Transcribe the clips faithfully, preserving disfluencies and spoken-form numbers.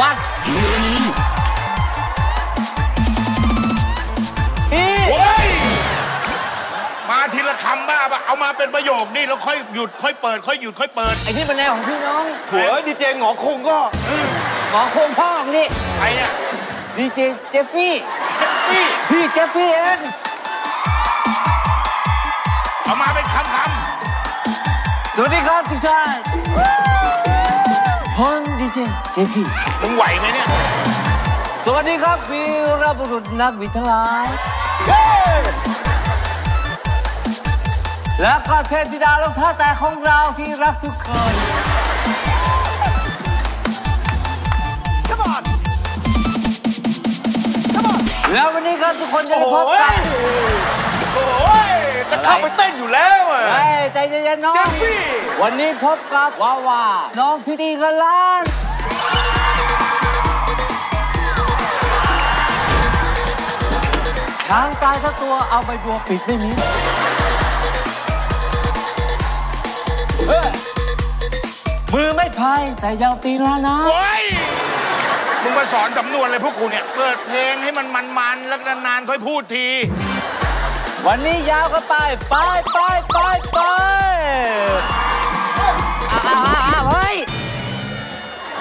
วัดมาทีละคำบ้าปะเอามาเป็นประโยคนี่แล้วค่อยหยุดค่อยเปิดค่อยหยุดค่อยเปิดไอ้นี่มันแนวของพี่น้องหัวดีเจหงอคงก็หงอคงพ่อนี่ใครเนี่ยดีเจเจฟฟี่พี่เจฟฟี่เองเอามาเป็นคำคำสวัสดีครับทุกท่านผมดีเจเจฟฟี่มึงไหวไหมเนี่ยสวัสดีครับวีรบุรุษนักบินทั้งหลายและก็เทพธิดาลงท่าแต่ของเราที่รักทุกคนแล้ววันนี้ครับทุกคนจะได้พบกันโอ้ยจะเข้าไปเต้นอยู่แล้วอ่ะใจเย็นๆน้องวันนี้พบกับวาวาน้องพิธีเงินล้านช้างตายทั้งตัวเอาใบบัวปิดไม่มีมือไม่พายแต่ยาวตีนแล้วนะมึงมาสอนจำนวนเลยพวกกูเนี่ยเปิดเพลงให้มันมันๆแล้วนานๆค่อยพูดทีวันนี้ยาวก็ไปไปไปไปไปเฮ้ย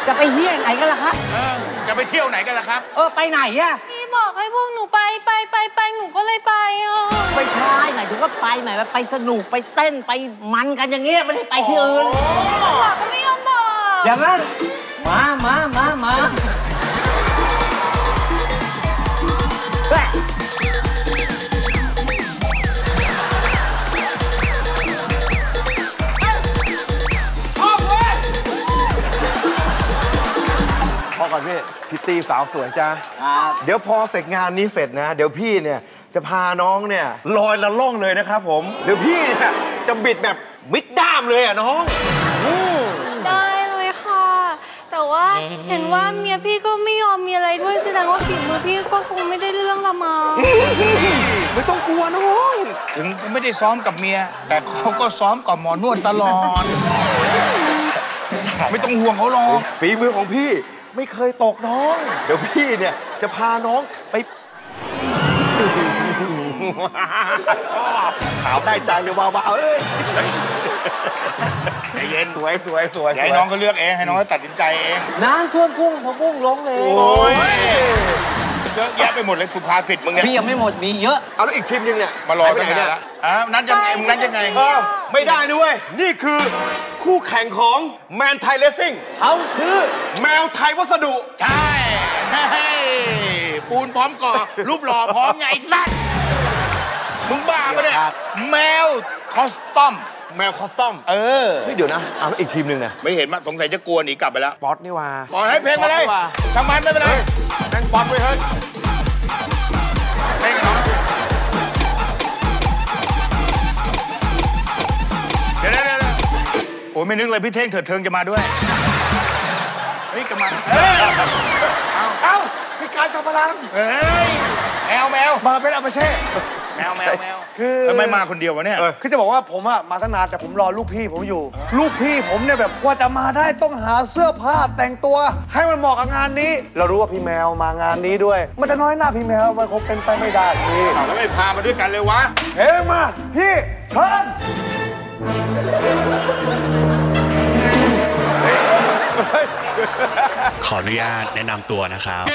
จะไปเที่ยวไหนกันล่ะครับเออจะไปเที่ยวไหนกันล่ะครับเออไปไหนอะพี่บอกให้พวกหนูไปไปไปไปหนูก็เลยไปอ่ะไปใช่ไหนถึงก็ไปไหนไปสนุกไปเต้นไปมันกันอย่างเงี้ยไม่ได้ไปที่อื่นบอกก็ไม่ยอมบอกอย่างนั้นมามามามาพ่อก่อนพี่พิตตี้สาวสวยจ้าเดี๋ยวพอเสร็จงานนี้เสร็จนะเดี๋ยวพี่เนี่ยจะพาน้องเนี่ยลอยละล่องเลยนะครับผมเดี๋ยวพี่เนี่ยจะบิดแบบมิดด้ามเลยอ่ะน้องได้เลยค่ะแต่ว่าเห็นว่าเมียพี่ก็ไม่ยอมมีอะไรด้วยแสดงว่าฝีมือพี่ก็คงไม่ได้เรื่องละมั้งไม่ต้องกลัวน้องถึงไม่ได้ซ้อมกับเมียแต่เขาก็ซ้อมกับหมอนวดตลอดไม่ต้องห่วงเขาหรอกฝีมือของพี่ไม่เคยตกน้องเดี๋ยวพี่เนี่ยจะพาน้องไปขาวได้ใจเดี๋ยวเบาๆเอ้ยใจเย็นสวยสวยสวยให้น้องก็เลือกเองให้น้องตัดสินใจเองน้ำท่วมพุ่งพอพุ่งลงเลยโอ้ยเยอะแยะไปหมดเลยสุภาษิตมึงเนี่ยพี่ยังไม่หมดมีเยอะเอาแล้วอีกทีมนึงเนี่ยมารอตั้งนานแล้วอ่ะนั้นยังไงมึงนั้นยังไงไม่ได้ด้วยนี่คือคู่แข่งของแมนไทยเลสซิ่งเขาคือแมวไทยวัสดุใช่ปูนพร้อมก่อรูปหล่อพร้อมไงสัตว์มึงบ้าปะเนี่ยแมวคอสตอมแมวคอสตอมเออเดี๋ยวนะเอาอีกทีมหนึ่งนะไม่เห็นมั้ยสงสัยจะกลัวหนีกลับไปแล้วป๊อตนี่ว่าปล่อยให้เพลงไปเลยทำมันไม่เป็นไรนั่งป๊อตไปเฮ้ยเพลงกันเนาะเดี๋ยวเดี๋ยวโอ้ไม่นึกเลยพี่เท่งเถิดเทิงจะมาด้วยเฮ้ยกระมังเอ้ยเอาเอาพี่การจับพลังเฮ้ยแมวแมวมาเป็นอาเปเช่แมวแมวแมวคือไม่มาคนเดียววะเนี่ยคือจะบอกว่าผมอะมาตั้งนานแต่ผมรอลูกพี่ผมอยู่ลูกพี่ผมเนี่ยแบบกว่าจะมาได้ต้องหาเสื้อผ้าแต่งตัวให้มันเหมาะกับงานนี้เรารู้ว่าพี่แมวมางานนี้ด้วยมันจะน้อยหน้าพี่แมวมันคงเป็นไปไม่ได้พี่แล้วไม่พามาด้วยกันเลยวะเฮ้ยมาพี่เชิญขออนุญาตแนะนำตัวนะครับ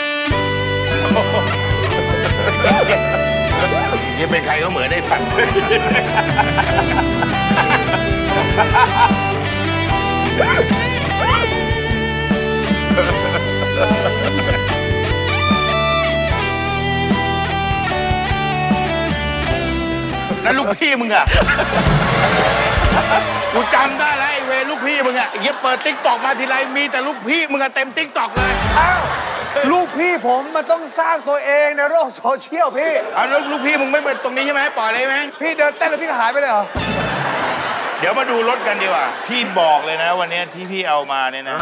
ยังเป็นใครก็เหมือนได้ทันแล้วลูกพี่มึงอะกูจำได้แล้วไอ้เวลูกพี่มึงอะเย็บเปิดติ๊กตอกมาทีไรมีแต่ลูกพี่มึงอะเต็มติ๊กตอกเลยอ้าวลูกพี่ผมมันต้องสร้างตัวเองในโลกโซเชียลพี่อ้าวลูกพี่มึงไม่เปิดตรงนี้ใช่ไหมปล่อยเลยไหมพี่เดินเต้นแล้วพี่หายไปเลยเหรอเดี๋ยวมาดูรถกันดีกว่าพี่บอกเลยนะวันนี้ที่พี่เอามาเนี่ยนะ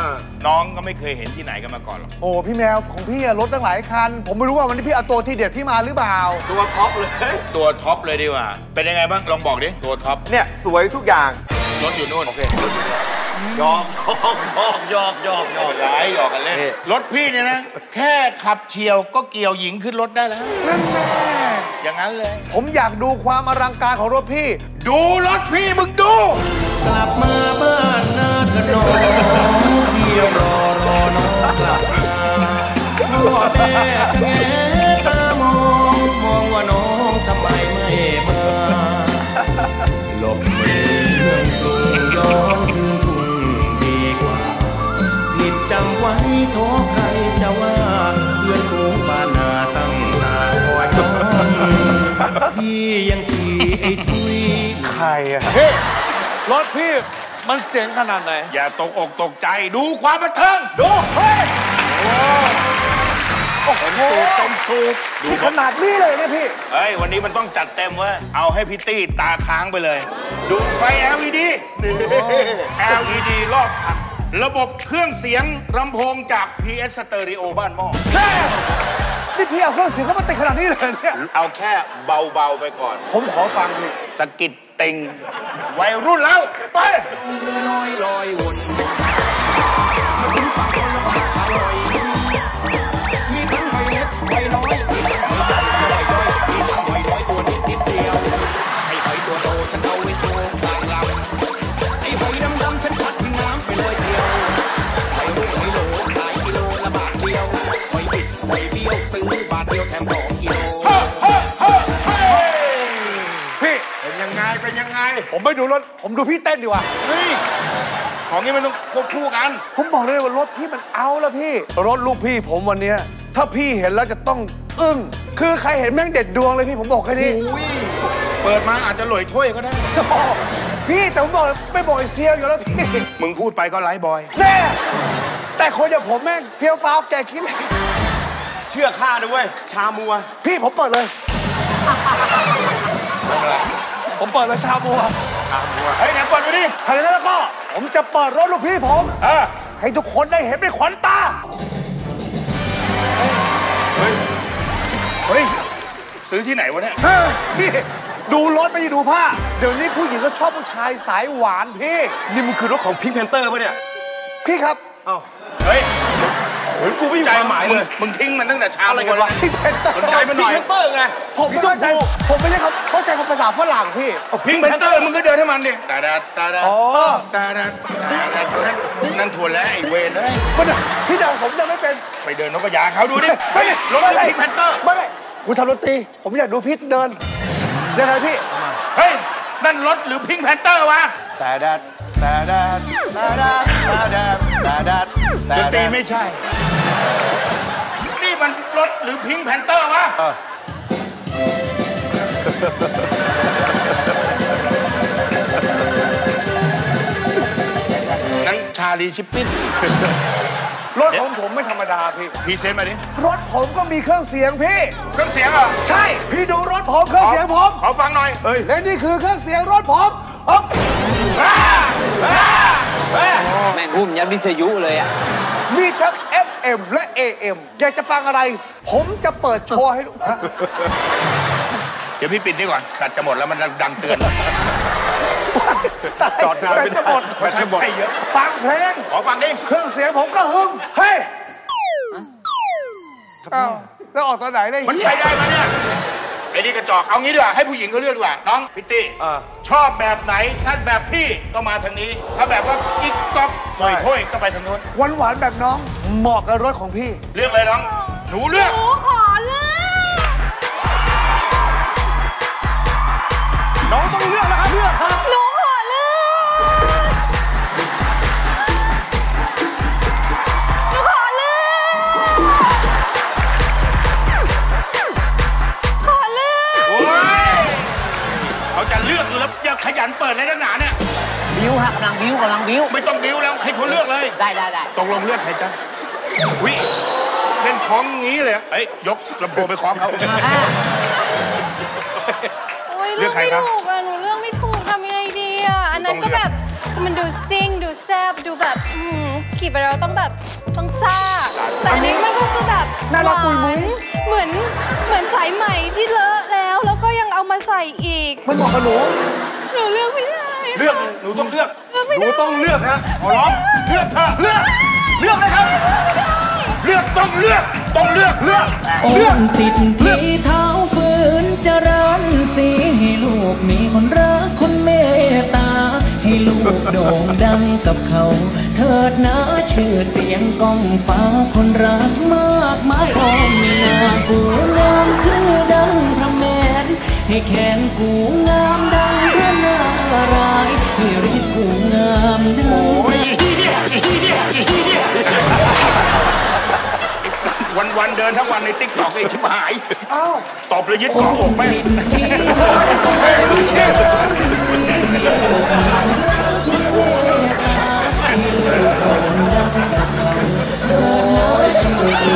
น้องก็ไม่เคยเห็นที่ไหนกันมาก่อนหรอกโอ้พี่แมวของพี่รถตั้งหลายคันผมไม่รู้ว่าวันนี้พี่เอาตัวที่เด็ดพี่มาหรือเปล่าตัวท็อปเลยตัวท็อปเลยดีกว่าเป็นยังไงบ้างลองบอกดิตัวท็อปเนี่ยสวยทุกอย่างรถอยู่นู่นโอเค ยอมยอมยอมยอมยอมร้ายยอมกันเล่นรถพี่เนี่ยนะแค่ขับเฉียวก็เกี่ยวหญิงขึ้นรถได้แล้วนั่นแม่อย่างนั้นเลยผมอยากดูความอลังการของรถพี่ดูรถพี่มึงดูกลับมาบ้านนาเถิดน้องพี่รอรอน้องกลับมาพ่อแม่จะแง่ตามองมองว่าน้องทำไมไม่มาหลบเมืองกรุงย้อนทุ่งดีกว่าผิดจำไว้ท้อใครจะว่าเพื่อนคงบ้านนาตั้งตาคอยน้องพี่ยังทีไอ้ทุยใครอะรถพี่มันเจ๋งขนาดไหนอย่าตกอกตกใจดูความบันเทิงดูเฮ้ยโอ้โหจมสูบดูขนาดนี้เลยเนี่ยพี่เฮ้ยวันนี้มันต้องจัดเต็มเว้ยเอาให้พิตตี้ตาค้างไปเลยดูไฟ แอล อี ดี แอล อี ดี รอบคันระบบเครื่องเสียงลำโพงจาก พี เอส Stereo บ้านหม้อนี่พี่เอาเครื่องเสียงเข้ามาติดขนาดนี้เลยเนี่ยเอาแค่เบาๆไปก่อนผมขอฟังพี่สกิดเต็งวัยรุ่นแล้วไปน้อยลอยวนมีทั้งไวเล็กไวน้อยมีทั้งไวน้อยตัวนิดเดียวไอ้ไวตัวโตฉันเอาไว้โชว์กลางลำไอ้ไวดำดำฉันพัดทิ้งน้ำไปลอยเดียวไวรุ่นไวโลขายกิโลละบาทเดียวไวติดไวเบี้ยวซื้อบาทเดียวแถมของกิโลเป็นยังไงผมไม่ดูรถผมดูพี่เต้นดีกว่านี่ของนี้มันต้องควบคู่กันผมบอกเลยว่ารถพี่มันเอาแล้วพี่รถลูกพี่ผมวันนี้ถ้าพี่เห็นแล้วจะต้องอึ้งคือใครเห็นแม่งเด็ดดวงเลยพี่ผมบอกแค่นี้เปิดมาอาจจะหล่ยถ้วยก็ได้พี่แต่ผมบอกไม่บอกเซียวอยู่แล้วพี่มึงพูดไปก็ไร้บอยแน่แต่คนอย่างผมแม่งเพี้ยวฟ้าวแกคิดเชื่อข้าด้วยเว้ยชามัวพี่ผมเปิดเลยผมเปิดแล้วชาบัวชาบัวเฮ้ยไหนเปิดดูดิใครแล้วก็ผมจะเปิดรถลูกพี่ผมเออให้ทุกคนได้เห็นเป็นขวัญตาเฮ้ยเฮ้ยซื้อที่ไหนวะเนี่ยพี่ดูรถไม่ได้ดูผ้าเดี๋ยวนี้ผู้หญิงก็ชอบผู้ชายสายหวานพี่นี่มันคือรถของพิงค์แพนเตอร์ป่ะเนี่ยพี่ครับอ้าวเฮ้ยเหมือนกูไม่ใจหมายเลยมึงทิ้งมันตั้งแต่เช้าเลยกันวะสนใจมันหน่อยพิงค์แพนเตอร์ไงผมไม่เข้าใจผมไม่ใช่เขาเข้าใจภาษาฝรั่งพี่พิงค์แพนเตอร์มึงก็เดินให้มันดิตาดาตาดาอ๋อตาดาตาดานั่นถั่วแล้วไอ้เวนเลยพี่เดินผมยังไม่เป็นไปเดินนกกระยาเขาดูดิไม่ได้รถพิงค์แพนเตอร์ไม่ได้กูทำรถตีผมอยากดูพี่เดินยังไงพี่เฮ้ยนั่นรถหรือพิงค์แพนเตอร์วะตาดาตาดาตาดาตาดาตาดาดนตรีไม่ใช่นี่มันรถหรือพิงค์แพนเตอร์วะนั่นชาลีชิปปิ้นรถของผมไม่ธรรมดาพี่พรีเซนต์มาดิรถผมก็มีเครื่องเสียงพี่เครื่องเสียงเหรอใช่พี่ดูรถผมเครื่องเสียงผมขอฟังหน่อยเฮ้ยและนี่คือเครื่องเสียงรถผมอ๊อบแม่งหุ้มยันวิทยุเลยอ่ะมีทั้ง เอฟ เอ็ม และ เอ เอ็ม อยากจะฟังอะไรผมจะเปิดโชว์ให้ดูเดี๋ยวพี่ปิดนี่ก่อนแบตจะหมดแล้วมันดังเตือนจอดนานแบตจะหมดแบตจะหมดฟังเพลงขอฟังดิเครื่องเสียงผมก็ฮึ่มเฮ้ยแล้วออกตอนไหนเนี่ยมันใช้ได้ไหมเนี่ยไอ้นี่กระจอกเอางี้ดีกว่าให้ผู้หญิงเขาเลือกดีกว่าน้องพิตตี้ชอบแบบไหนถ้าแบบพี่ก็มาทางนี้ถ้าแบบว่ากิ๊กก๊อกหน่อยถ้วยก็ไปทางนู้นหวานหวานแบบน้องเหมาะกับรถของพี่เลือกเลยน้องหนูเลือกหนูขอเลือกน้องต้องเลือกนะครับเลือกครับหนูขอเลือกหนูขอเลือกขอเลือกโอ้ยเขาจะเลือกอยู่แล้วจะขยันเปิดเลยตั้งนานเนี่ยบิ้วฮะกำลังบิ้วกำลังบิ้วไม่ต้องบิ้วแล้วให้เขาเลือกเลยได้ได้ได้ตกลงเลือกใครจ๊ะวิเล่นคล้องงี้เลยเอ้ยยกลำโพงไปคล้องเขาเลือกไม่ถูกอะหนูเลือกไม่ถูกทำยังไงดีอะอันนั้นก็แบบมันดูซิ่งดูแซบดูแบบขี่ไปเราต้องแบบต้องซ่าแต่อันนี้มันก็คือแบบน่ารักปุยมุ้ยเหมือนเหมือนสายใหม่ที่เลอะแล้วแล้วก็ยังเอามาใส่อีกมันเหมาะกับหนูหนูเลือกไม่ได้ เลือกหนูต้องเลือกหนูต้องเลือกนะขอร้องเลือกเธอเลือกเลือกเลยครับเลือกต้องเลือกต้องเลือกเลือกเลือกสิทธิเท้าฝืนเจริญสีให้ลูกมีคนรักคนเมตตาให้ลูกโด่งดังกับเขาเถิดนะชื่อเสียงก้องฟ้าคนรักมากมายอ้อมมีนากูงามคือดังพระแมนให้แขนกูงามดังพระนารายณ์ให้ริบกูงามดังวันๆเดินทั้งวันในติ๊กต็อกเองชิบหายตอบเลยยึดของผมแม่ไม่เชื่อเลย